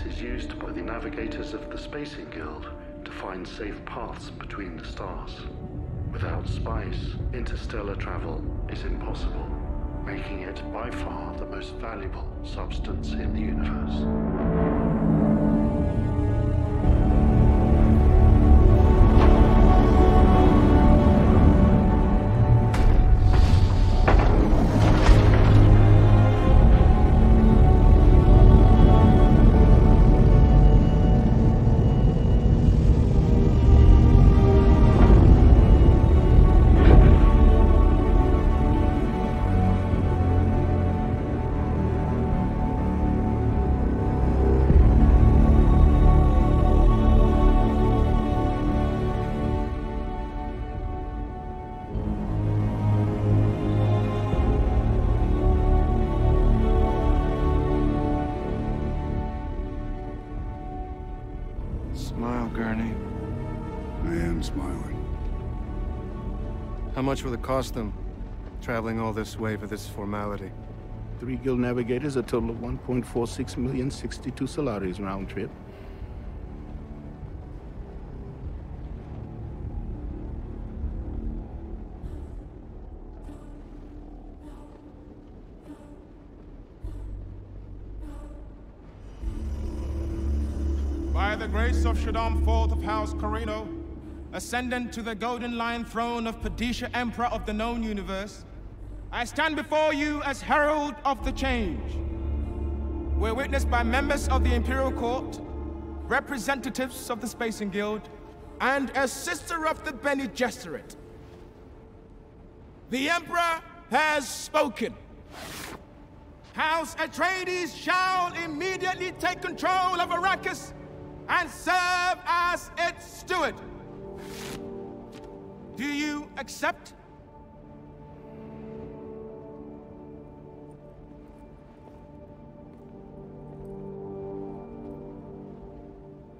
compass is used by the navigators of the Spacing Guild to find safe paths between the stars. Without space, interstellar travel is impossible, making it by far the most valuable substance in the universe. How much will it cost them, traveling all this way for this formality? 3 guild navigators, a total of 1.46 million, 62 salaries round trip. By the grace of Shaddam IV of House Corrino, ascendant to the Golden Lion throne of Padishah Emperor of the known universe, I stand before you as herald of the change. We're witnessed by members of the Imperial Court, representatives of the Spacing Guild, and a sister of the Bene Gesserit. The Emperor has spoken. House Atreides shall immediately take control of Arrakis and serve as its steward. Do you accept?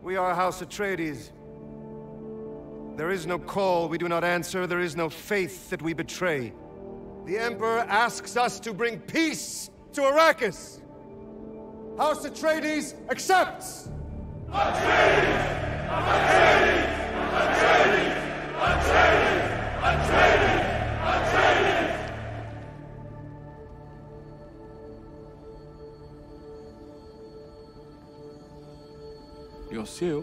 We are House Atreides. There is no call we do not answer. There is no faith that we betray. The Emperor asks us to bring peace to Arrakis. House Atreides accepts! Atreides! Atreides! Atreides! Atreides! Atreides! Atreides! Your seal?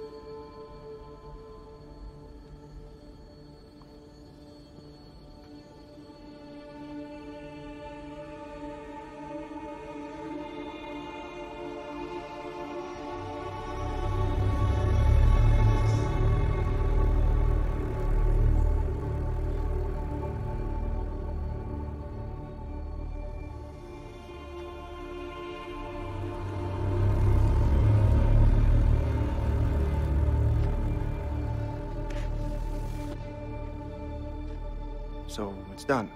So, it's done.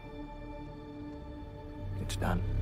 It's done.